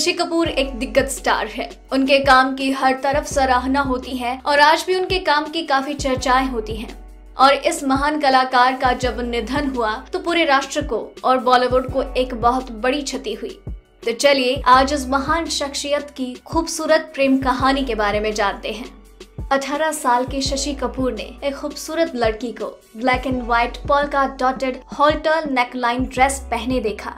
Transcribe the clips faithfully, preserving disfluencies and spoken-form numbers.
शशि कपूर एक दिग्गज स्टार है। उनके काम की हर तरफ सराहना होती है और आज भी उनके काम की काफी चर्चाएं होती हैं। और इस महान कलाकार का जब निधन हुआ तो पूरे राष्ट्र को और बॉलीवुड को एक बहुत बड़ी क्षति हुई। तो चलिए आज इस महान शख्सियत की खूबसूरत प्रेम कहानी के बारे में जानते हैं। अठारह साल के शशि कपूर ने एक खूबसूरत लड़की को black and white polka dotted halter neckline dress पहने देखा।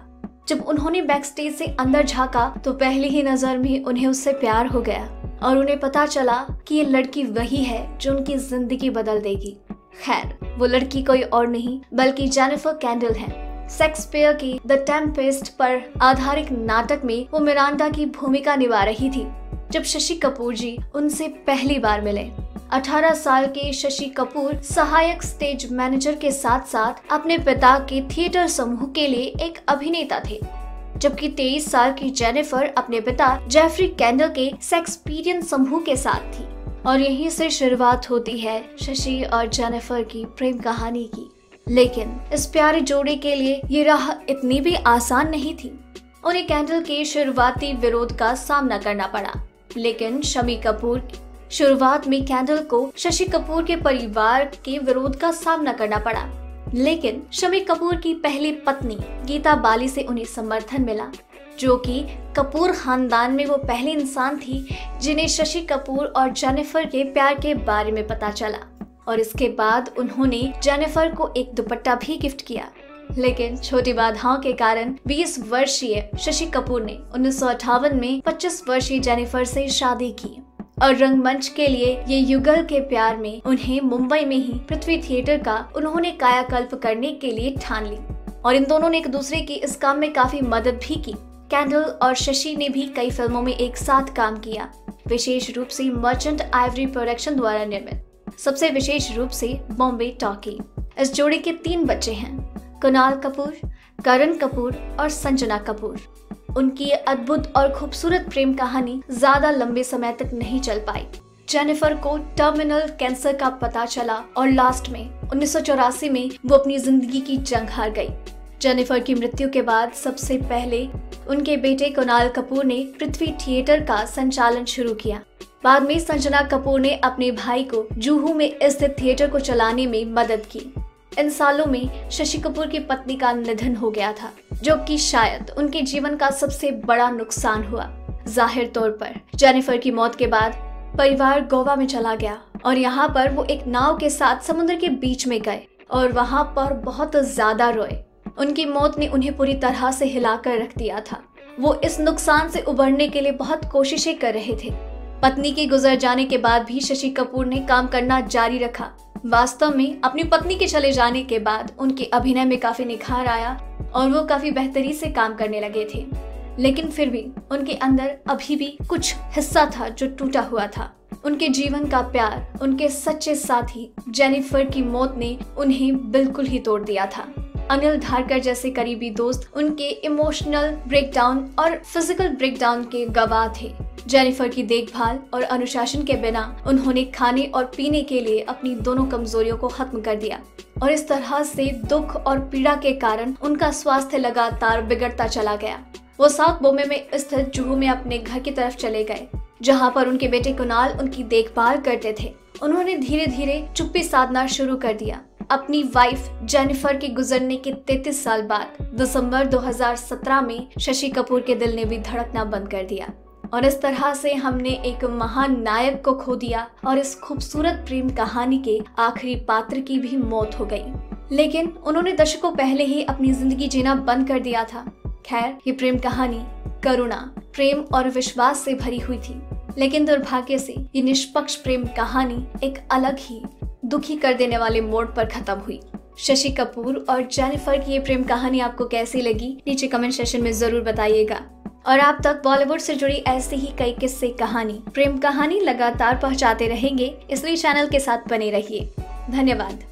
जब उन्होंने बैकस्टेज से अंदर झांका तो पहली ही नजर में उन्हें उससे प्यार हो गया और उन्हें पता चला कि ये लड़की वही है जो उनकी जिंदगी बदल देगी। खैर, वो लड़की कोई और नहीं बल्कि जेनिफर केंडल है। शेक्सपियर की द टेम्पस्ट पर आधारित नाटक में वो मिरांडा की भूमिका निभा रही थी। जब शशि कपूर जी उनसे पहली बार मिले, अठारह साल के शशि कपूर सहायक स्टेज मैनेजर के साथ साथ अपने पिता के थिएटर समूह के लिए एक अभिनेता थे, जबकि तेईस साल की जेनिफर अपने पिता जेफ्री केंडल के सेक्सपीरियंस समूह के साथ थी। और यहीं से शुरुआत होती है शशि और जेनिफर की प्रेम कहानी की। लेकिन इस प्यारे जोड़े के लिए ये राह इतनी भी आसान नहीं थी। उन्हें केंडल के शुरुआती विरोध का सामना करना पड़ा, लेकिन शम्मी कपूर शुरुआत में केंडल को शशि कपूर के परिवार के विरोध का सामना करना पड़ा, लेकिन शम्मी कपूर की पहली पत्नी गीता बाली से उन्हें समर्थन मिला, जो कि कपूर खानदान में वो पहले इंसान थी जिन्हें शशि कपूर और जेनिफर के प्यार के बारे में पता चला। और इसके बाद उन्होंने जेनिफर को एक दुपट्टा भी गिफ्ट किया। लेकिन छोटी बाधाओं के कारण बीस वर्षीय शशि कपूर ने उन्नीस सौ अट्ठावन में पच्चीस वर्षीय जेनिफर से शादी की और रंगमंच के लिए ये युगल के प्यार में उन्हें मुंबई में ही पृथ्वी थिएटर का उन्होंने कायाकल्प करने के लिए ठान ली। और इन दोनों ने एक दूसरे की इस काम में काफी मदद भी की। केंडल और शशि ने भी कई फिल्मों में एक साथ काम किया, विशेष रूप से मर्चेंट आइवरी प्रोडक्शन द्वारा निर्मित, सबसे विशेष रूप से बॉम्बे टॉकी। इस जोड़े के तीन बच्चे हैं, कुणाल कपूर, करण कपूर और संजना कपूर। उनकी अद्भुत और खूबसूरत प्रेम कहानी ज्यादा लंबे समय तक नहीं चल पाई। जेनिफर को टर्मिनल कैंसर का पता चला और लास्ट में उन्नीस सौ चौरासी में वो अपनी जिंदगी की जंग हार गई। जेनिफर की मृत्यु के बाद सबसे पहले उनके बेटे कुणाल कपूर ने पृथ्वी थिएटर का संचालन शुरू किया। बाद में संजना कपूर ने अपने भाई को जुहू में स्थित थिएटर को चलाने में मदद की। इन सालों में शशि कपूर की पत्नी का निधन हो गया था, जो कि शायद उनके जीवन का सबसे बड़ा नुकसान हुआ। जाहिर तौर पर जेनिफर की मौत के बाद परिवार गोवा में चला गया और यहाँ पर वो एक नाव के साथ समुद्र के बीच में गए और वहाँ पर बहुत ज्यादा रोए। उनकी मौत ने उन्हें पूरी तरह से हिलाकर रख दिया था। वो इस नुकसान से उभरने के लिए बहुत कोशिशें कर रहे थे। पत्नी के गुजर जाने के बाद भी शशि कपूर ने काम करना जारी रखा। वास्तव में अपनी पत्नी के चले जाने के बाद उनके अभिनय में काफी निखार आया और वो काफी बेहतरी से काम करने लगे थे, लेकिन फिर भी उनके अंदर अभी भी कुछ हिस्सा था जो टूटा हुआ था। उनके जीवन का प्यार, उनके सच्चे साथी जेनिफर की मौत ने उन्हें बिल्कुल ही तोड़ दिया था। अनिल धारकर जैसे करीबी दोस्त उनके इमोशनल ब्रेकडाउन और फिजिकल ब्रेकडाउन के गवाह थे। जेनिफर की देखभाल और अनुशासन के बिना उन्होंने खाने और पीने के लिए अपनी दोनों कमजोरियों को खत्म कर दिया और इस तरह से दुख और पीड़ा के कारण उनका स्वास्थ्य लगातार बिगड़ता चला गया। वो साउथ बॉम्बे में स्थित जुहू में अपने घर की तरफ चले गए, जहाँ पर उनके बेटे कुणाल उनकी देखभाल करते थे। उन्होंने धीरे धीरे चुप्पी साधना शुरू कर दिया। अपनी वाइफ जेनिफर के गुजरने के तैंतीस साल बाद दिसंबर दो हज़ार सत्रह में शशि कपूर के दिल ने भी धड़कना बंद कर दिया। और इस तरह से हमने एक महान नायक को खो दिया और इस खूबसूरत प्रेम कहानी के आखिरी पात्र की भी मौत हो गई। लेकिन उन्होंने दशकों पहले ही अपनी जिंदगी जीना बंद कर दिया था। खैर, ये प्रेम कहानी करुणा, प्रेम और विश्वास से भरी हुई थी, लेकिन दुर्भाग्य से ये निष्पक्ष प्रेम कहानी एक अलग ही दुखी कर देने वाले मोड़ पर खत्म हुई। शशि कपूर और जेनिफर की ये प्रेम कहानी आपको कैसी लगी, नीचे कमेंट सेशन में जरूर बताइएगा। और आप तक बॉलीवुड से जुड़ी ऐसी ही कई किस्से कहानी, प्रेम कहानी लगातार पहुंचाते रहेंगे, इसलिए चैनल के साथ बने रहिए। धन्यवाद।